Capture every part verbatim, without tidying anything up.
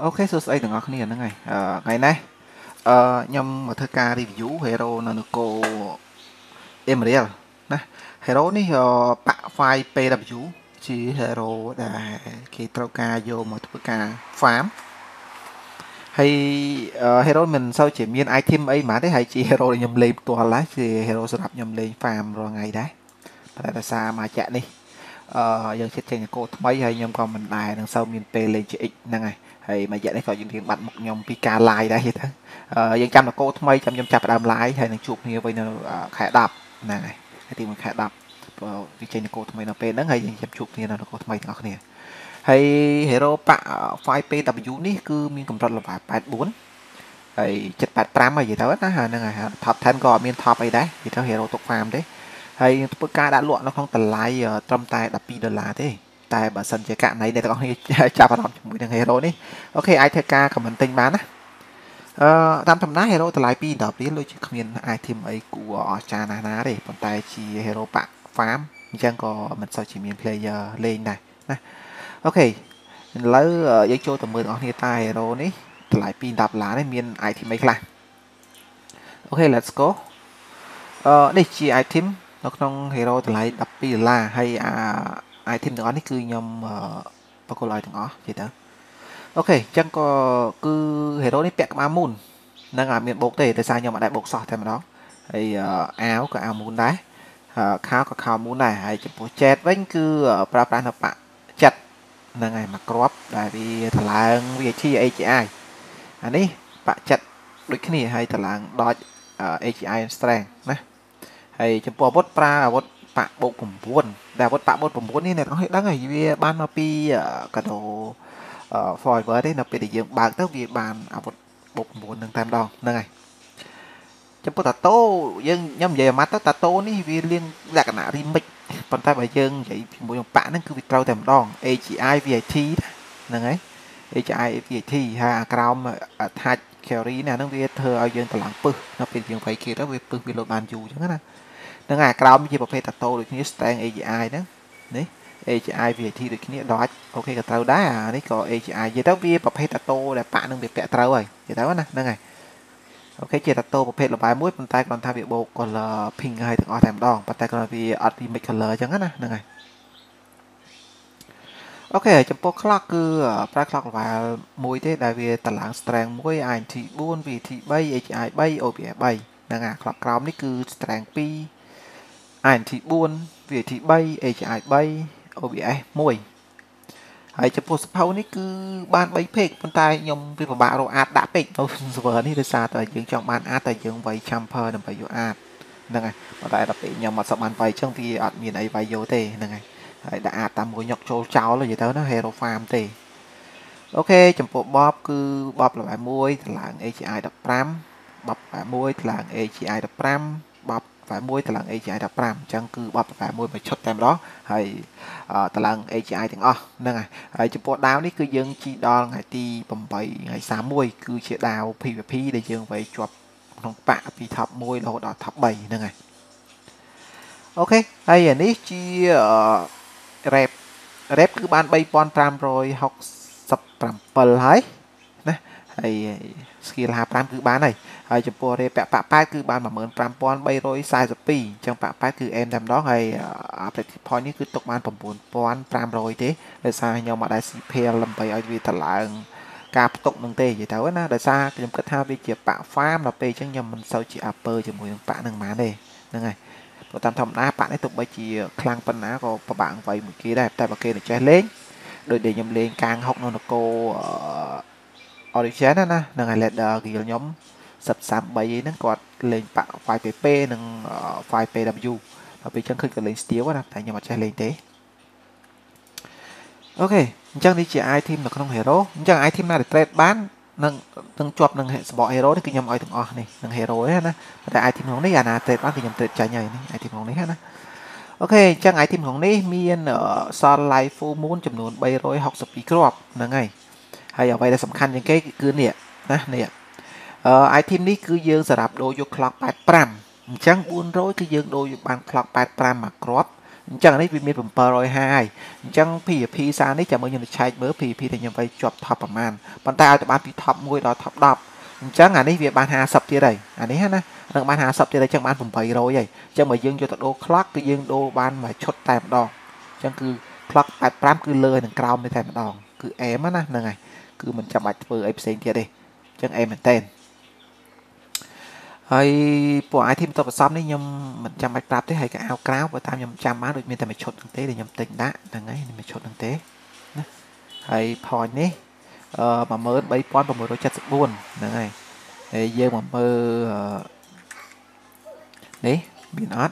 โอเคสุดไอ้ถึงออกนี่ยังไงไงนะย่อมมาเธอการรีวิวเฮโร่นาโนโกเอ็มเรียลนะเฮโร่นี่ปะไฟเปดับยูชีเฮโร่ได้คิดตัวการโยมมาเธอการฟาร์มให้เฮโร่มันเศร้าเฉียบมีนไอเทมไอ้หมาได้ให้ชีเฮโร่ยำเลี้ยตัวละชีเฮโร่สลับยำเลี้ยฟาร์มรอไงได้แต่แต่ซามาแจกนี่ยังเช็ดเชงโกทำไมให้ยมก็มันได้ดังเศร้ามีนเปเลนจีอีกนั่งไงให้มาแจกนี่ก็ยังเพียงบัตรหมกยมพิการลายได้เหตุยังจำนะโกทำไมจำยมจับดามลายให้หนังจูบนี่ไปเนี่ยแขกดับนั่งไงให้ตีมันแขกดับที่เชงโกทำไมเราเป็นนั่งไงยังจับจูบนี่นะโกทำไมเราเนี่ยให้เฮโร่ปะไฟเปดับยูนี่คือมีกำลังระบาดแปดบุญไอเจ็ดแปดตามมาอย่างเท่านั้นฮะนั่งไงท็อปแทนก็มีท็อปไปได้อย่างเท่าเฮโร่ตกฟาร์มได้ไอ้ตุ๊กตาด่านล้วนเราคงแต่ไล่ตรมตายดับปีเดลาที่แต่บัตรสัญญาการไหนในตอนนี้จะพาเราชมวิธีเฮโร่นี่โอเคไอเทคการของมันเต็งบ้านนะตามทำหน้าเฮโร่แต่ไล่ปีดับนี้เราจะเขียนไอเทมไอ้กูจานานาเลยผลตายชีเฮโร่ปะฟาร์มยังก็มันเศร้าชีมีเพลเยอร์เล่นได้นะโอเคแล้วยังโจตัวมือของเฮตาเฮโร่นี่แต่ไล่ปีดับล้านได้มีไอเทมไอ้ละโอเค let's go นี่ชีไอเทมเราต้องเฮโร่แต่ไล่ดับปีล่าให้ไอเทมตัวนี้คือยมปรากฏลอยตัวอ๋อใช่ไหมโอเคจังก็คือเฮโร่นี่แปลกมามุนนั่งอ่านเมียนบกเตะแต่สายยมมาได้บกสอดแทนมาดองไอ้แอลกับแอลมูนได้ข้าวกับข้าวมูนได้ไอ้จุดโปรเจกต์นั่นคือปราบปรามนับปะจัดนั่งไงมากรอบได้ไปถลางวิธีไอจีไออันนี้ปะจัดด้วยแค่นี้ให้ถลางดอยไอจีไอสแตรงนะไอ้จำพวกบดปลาบดปะบดผมบ้วนแต่บดปะบดผมบ้วนนี่เนี่ยต้องให้ดังไงเวียบานมาปีกระโดฟอยเวอร์ได้นับเป็นอย่างบางเท่าเวียบานบดบดบ้วนหนึ่งแต้มดองนั่นไงจำพวกตาโตยังย่ำใหญ่มาตาโตนี่เวียเลี้ยงหลักหนาริมิกปันตาใบยังใหญ่หมูยองปะนั่นคือวิเคราะห์แต้มดอง เอ จี ไอ วี ไอ ที นั่นไง เอ จี ไอ วี ไอ ที ฮะกราวมาทัดแคลอรี่เนี่ยนั่นเวียเธอเอายังตลังปื้นับเป็นอย่างไฟเกลือเวียปื้วิโรบานอยู่อย่างนั้นนะนั่งไงกราวมีประเภทตัดโตโดยที่สแตน เอ จี ไอ นะนี่ เอ จี ไอ วี ไอ ที โดยที่ดอทโอเคกับเตาได้นี่ก็ เอ จี ไอ เจต้าวีประเภทตัดโตแต่ปะนึงเบียดแปะเตาเลยเจต้าวะนะนั่งไงโอเคเจต้าโตประเภทระบายมุ้ยปันไตก่อนทำเบียดโบก่อนละพิงให้ถึงออแถมดองปันไตก่อนวีอัดวีเมคเลอร์จังงั้นนะนั่งไงโอเคจำพวกคลอกคือปลาคลอกระบายมุ้ยเจต้าวีตลางสแตนมุ้ย ไอ ที บุญ วี ไอ ที ใบ เอ จี ไอ ใบ โอ บี ไอ ใบนั่งไงคลอกกราวนี่คือสแตนปีอ่านที่บุญเวียที่ใบเอชไอใบโอเบอมวยไอจะโพสเผานี่คือบ้านใบเพกคนตายยมวิบากเราอาด่าเป็กเราเสนอนี่เดซ่าแต่ยังจองบ้านอาแต่ยังใบชัมเพอร์นั่นใบโยอานั่นไงมาได้แต่เป็กยมมาสมานใบช่างที่อาดมีไอใบโยเตนั่นไงไอด่าตามหัวยกโจเจ้าเลยอย่างเท่านั้นเฮโรฟาร์มเตโอเคจำพวกบ๊อบคือบ๊อบหลายมวยหลังเอชไอดับพรัมบ๊อบหลายมวยหลังเอชไอดับพรัมบ๊อบฝ่ายมวยตาราง เอ จี ไอ ดับปรามจังคือบับฝ่ายมวยไปชดแต้มล้อให้ตาราง เอ จี ไอ ถึงอ๋อนั่นไงไอ้จุดโปรดาวนี่คือยังจีดองไงตีปมไปไงสามมวยคือเชียดาว พี วี พี ได้ยังไปจวบน้องปะพีทับมวยเราดอทับใบนั่นไงโอเคไอ้อันนี้จีเรปเรปคือบ้านใบปอนตามรอยหกสับปรามเปิลไฮนะไอ้สกิลหาปรามคือบ้านไหนไอจุดโปรเรปะปะป้ายคือบ้านมาเหมือนปรามปอนใบโรยสายสปีจังปะป้ายคือเอ็มดำดอกไอเปรตพอยนี่คือตกมันผมปนปอนปรามโรยเตะเดซ่าให้ยอมมาได้สีเพลลำไปไอวีตลางกาตกหนึ่งเตะอย่างเท่านั้นเดซ่าจังกระทาไปเจียบปะฟ้ามเราไปจังยอมมันเซาจีอัปเปอร์จะมวยปะหนึ่งมาเลยนั่นไงพอตามทำหน้าปะได้ตกใบจีคลางปัญหาก็ประบังไว้เมื่อกี้ได้แต่เมื่อกี้เนี่ยใจเล่นโดยเดี๋ยวยอมเล่นกลางหกนนโกออริจินนั่นนะนั่นไงเลดเดอร์กี่ย้อมสับสามใบนั่นกอดเลนปะไฟเปเป้หนึ่งไฟเปดับยูเราไปจังขึ้นกับเลนสตีลว่านะแต่ยังมาใช้เลนเตะโอเคจังนี่จะไอทีมเราต้องเฮโร่จังไอทีมน่าจะเตะบ้านหนึ่งหนึ่งจวบหนึ่งสปอร์เฮโร่นี่คือยังไอถึงอ๋อนี่หนึ่งเฮโร่นะแต่ไอทีมของนี่อย่านะเตะบ้านคือยังเตะใจใหญ่นี่ไอทีมของนี่นะโอเคจังไอทีมของนี่มีอันซอนไลฟ์ฟูมูนจำนวนใบร้อยหกสิบปีครอบนั่นไงให้เอาไปแต่สำคัญอย่างแก่คือเนี่ยนะเนี่ยไอทีมนี้คือยืนสลับโดยยกคล็อกแปดปรามจังบุญร้อยคือยืนโดยบางคล็อกแปดปรามมากรอบ จังได้มีผมเปอร์ร้อยห้าจังผีพีซานี่จะเมื่อยังใช้เมื่อผีพีแต่ยังไปจบท็อปประมาณปันตาแต่บ้านพีท็อปมวยดอท็อปดับจังอันนี้เวียบานหาสับที่ใดอันนี้ฮะนะเรื่องบานหาสับที่ใดจังบานผมไปร้อยใหญ่จังเหมือนยิงจนตัดโดคลักก็ยิงโดบานมาชดแต้มดองจังคือคลักแปดพรามคือเลยหนึ่งกราวไม่แต้มดองคือเอ็มนะนั่นไงคือมันจะมาเปิดไอ้เซนเทียดิจังเอ็มมันเต้นไอ้พวกไอทีมตัวผสมนี่ยมมันจำไม่ปรับได้ให้กับเอากราวไปตามยมจำมาโดยมีแต่ไม่ชดตั้งเตะเลยยมติงได้ยังไงไม่ชดตั้งเตะนะไอ้พอยนี่เอ่อมาเมื่อใบป้อนประมาณร้อยเจ็ดสิบบุญยังไงไอ้เยี่ยมมาเมื่อนี่บินอัด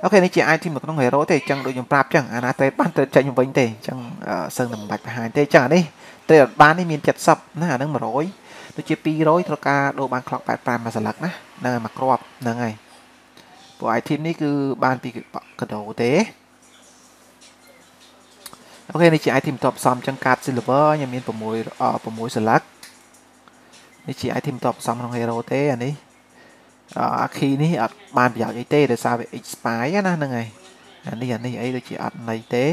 โอเคนี่จะไอทีมมันต้องเหรอแต่จังโดยยมปรับจังอาณาเตะปั้นเตะจังยมวิ่งเตะจังเซิงนำบัตรไปหายเตะจังนี่เตะบ้านนี่มีจัดซับนะนั่งมาร้อยตัวเจปีร้อยตระกาโดบางคลอกแปดปลายมาสลักนะนั่งมากรอบนั่งไงพวกไอทีมนี่คือบานปีกระโดดเตะโอเคในจีไอทีมตอบซ้ำจังการซิลเวอร์ยังมีประมวยอ่อประมวยสลักในจีไอทีมตอบซ้ำของเฮโรเตะอันนี้อ่าคีนี่อัดบานปีกไอเตะเดี๋ยวซาไปอีกไปนะนั่งไงอันนี้อันนี้ไอตัวจีอัดในเตะ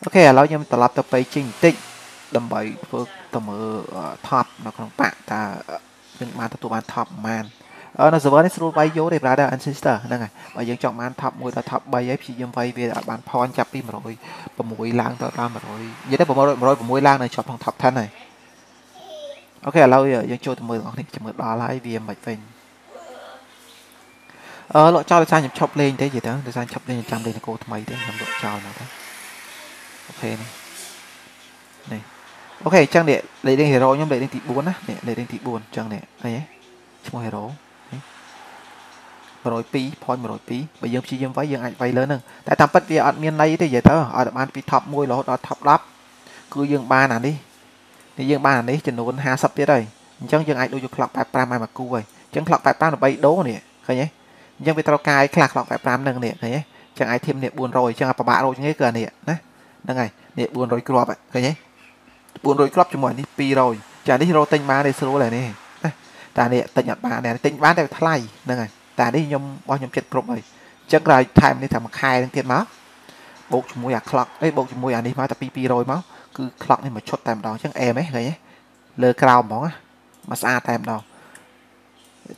โอเคเรายังตลับต่อไปจริงจริงดัมเบลเพิ่มตัวมือท็อปนะของปะแต่เป็นมาตัวบานท็อปมันเออในส่วนนี้สรุปไปโยเดบราเดอร์อันซิสเตอร์นั่นไงไปยังจอกมันท็อปมวยตัวท็อปใบไอพียังไปเวียบานพรจับปีมาเลยประมวยล้างตัวล้างมาเลยยังได้ประมวยมาเลยประมวยล้างในช็อปของท็อปท่านเลยโอเคเรายังโจตัวมือของนี่จะมือดาไลเวียมไปเป็นเออหล่อเจ้าดิฉันยังช็อปเลนได้ยังไงดิฉันช็อปเลนจำเลนโกทำไมได้ทำหล่อเจ้านะโอเคนี่โอเคจังเนี่ยเลยเด้งเฮโร่ย่อมเลยเด้งตีบุญนะเนี่ยเลยเด้งตีบุญจังเนี่ยอะไรเนี่ยชั่วโมงเฮโร่มาลอยปีพอยมาลอยปีไปยังชียังไว้ยังไงไว้เลยนึงแต่ทำปัจจัยอันมีอะไรได้เยอะเท่าอันอันปีทับมวยหรออันทับรับคือยังบ้านอันนี้นี่ยังบ้านอันนี้จะโดนหาสับเยอะเลยจังยังไงโดยจะคลักแปดปลายมากู้ไว้จังคลักแปดปลายไปโดนเนี่ยอะไรเนี่ยยังไปตะกายคลักคลักแปดปลายนึงเนี่ยอะไรเนี่ยจังไอเทมเนี่ยบุญลอยจังอาปะบะลอยจังไงเกินเนี่ยนะนั่นไงเนี่ยบุญลอยกรอบอะไรเนี่ยบุญโดยครอบจมูกนี่ปีเราจากที่เราเต็งมาในสูอะไรนี่แต่เนี่ยเต็งยัดมาเนี่ยเต็งบ้านได้ทลายนั่นไงแต่ที่ยมบอยยมเจ็ดกลมเลยจักรายไทม์นี่ทำมาคายตั้งเทียนมาบุกจมูกอยากคลักไอ้บุกจมูกอย่างนี้มาแต่ปีปีเรามั้งคือคลักนี่มาชดแต้มดองช่างแอร์ไหมอะไรเงี้ยเลือกราวมองอะมาสะอาดแต้มดอง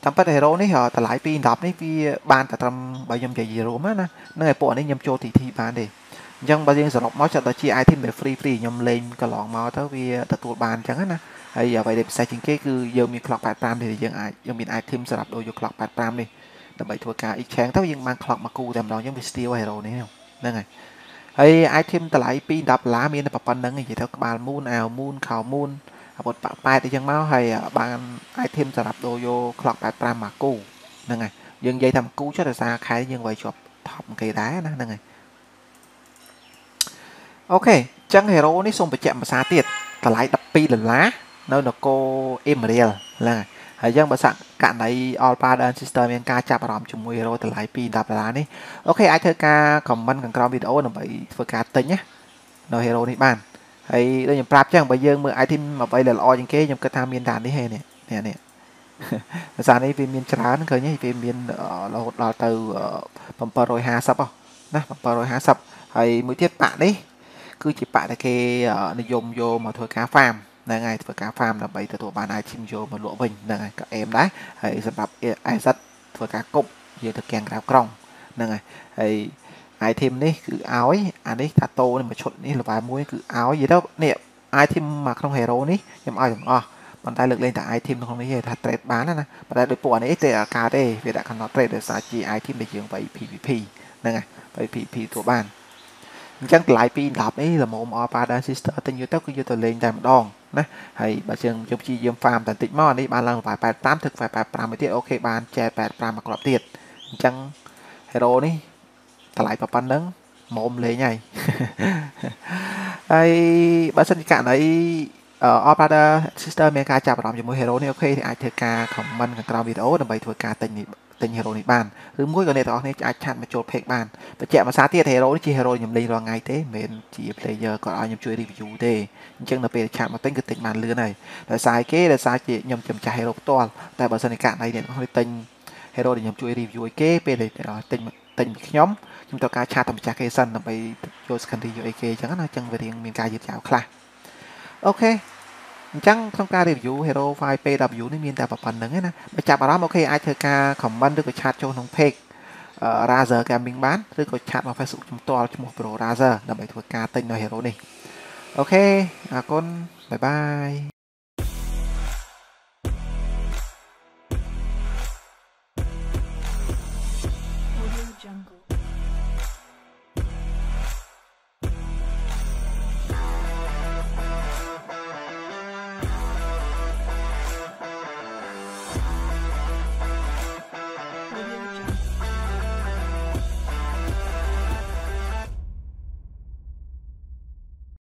ทำปัจจัยเรานี่เหรอแต่หลายปีดับนี่ปีบ้านแต่ทำบอยยมใหญ่ๆรู้มั้งนะนั่นไงปวดนี่ยมโจตีทีบ้านดิยังบางอย่างสำหรับมอสจะตัดชีไอที่แบบฟรีๆยำเลนกระหล่อมอสเท่าวีตัดตัวบานจังนะไอ้อย่าไปเด็บใส่จริงๆคือยังมีคล็อกแปดปรามเลยยังไอยังมีไอทีมสำหรับโดยอยู่คล็อกแปดปรามเลยแต่ใบทัวร์การอีกแฉงเท่ายังบางคล็อกมากูแต่เรายังมีสตีลไฮโร่เนี่ยนั่นไงไอ้ไอทีมแต่หลายปีดับล้ามีในปะปันนั่งอย่างเท่าบานมูนแอลมูนข่าวมูนบทปะปลายแต่ยังเมาให้บางไอทีมสำหรับโดยอยู่คล็อกแปดปรามมากูนั่นไงยังใหญ่ทำกูเชื่อแต่ซาใครยังไวช็อปท็อปเกย์ได้นะนั่นไงโอเคจังเฮโร่นี่ส่งไปแจกภาษาเตียดแต่หลายดับปีหรือล้าเนื้อหนักโกเอเมเรียลนะไอ้ยังภาษาการในออลปาเดนซิสเตอร์เมียนกาจับอารมณ์ชุมวยเฮโร่แต่หลายปีดับล้านี่โอเคไอเธอกาคอมเมนต์กันกราววิดีโอหนึ่งใบฝึกการเต้นเนี่ยเนื้อเฮโร่นี่บ้านไอ้เรื่องอย่างปราบจังใบเยื่อมือไอทิมมาใบเหลือออย่างเกยยังกระทำเมียนด่านนี่ให้เนี่ยเนี่ยเนี่ยภาษาในฟิล์มเมียนชราเนี่ยเคยเนี่ยฟิล์มเมียนเราเราเติมปั๊มปลอยหาซับอ่ะนะปั๊มปลอยหาซับไอ้มือเทียบปะนี่คือจีปะแต่เกนยมโยมาถอยกาฟาร์มนั่นไงถอยกาฟาร์มเราไปแต่ตัวบ้านไอชิมโยมาหลวงวิงนั่นไงกับเอ็มได้ไอ้สำหรับไอซัดถอยกากบเยอะตะแกงกระกรองนั่นไงไอไอเทมนี่คืออ้อยอันนี้ตาโตนี่มาชดนี่ระบายมุ้ยคืออ้อยเยอะแล้วเนี่ยไอเทมมาของเฮโร่นี่ยำอ้อยยำอ้อมันได้เลือกเล่นแต่ไอเทมของนี่ถ้าเทรดบ้านนะนะมันได้โดยปวดนี่เตะกาเด้เวลาคันนอเทรดเดือดสาจีไอเทมไปเยืองไปพีพีพีนั่นไงไปพีพีตัวบ้านจังหลายปีดับนี่ละมอมอปาดาซิสเตอร์ติงยูเต้าก็ยูเตอร์เลนแต่มันดองนะไอ้บางเชิงยมชียมฟาร์มแต่ติดมอนี่บานลังฝ่ายแปดตามถึกฝ่ายแปดปรามไปเตี้ยโอเคบานแจกแปดปรามมากรอบเตี้ยจังเฮโร่นี่แต่หลายประปันนึงมอมเลยไงไอ้บางเชิงกะไหนเอ่ออปาดาซิสเตอร์เมกาจับรอมยมเฮโร่นี่โอเคไอ้เธอกาของมันกับกราววิดโอดับใบทัวร์กาติงนี่ติงเฮโร่ในบ้านหรือมุ้ยก็ในตอนนี้อาจารย์มาโจทย์เพลงบ้านไปแจกมาซาเตียเฮโร่ที่เฮโร่ยังเล่นรอไงเต้เหมือนจีเพลเยอร์ก็เอายังช่วยรีวิวเต้จังเราไปอาจารย์มาติงกับติงบ้านเรือหน่อยแต่สายเก้แต่สายเจยังจำใจเฮโร่ตัวแต่บริษัทในการในเนี่ยเขาติงเฮโร่ยังช่วยรีวิวเก้ไปเลยติง tình nhóm chúng ta cá cha tầm cha cây xanh tầm bay vô scan thì vô ek chẳng nói chân về điện miền ca dệt dạo khai ok chẳng trong ca review hero file pw นี่มีแต่ประพันธ์หนึ่งนะไปจับมาแล้วโอเคไอเธอคาคอมเมนต์หรือกดแชทโจนของเพจ RaZer Gaming บ้านหรือกดแชทมา Facebook จุ่มตัวจุ่มโปร RaZer นำไปทัวร์การติงใน hero นี่โอเคอาคนบายบาย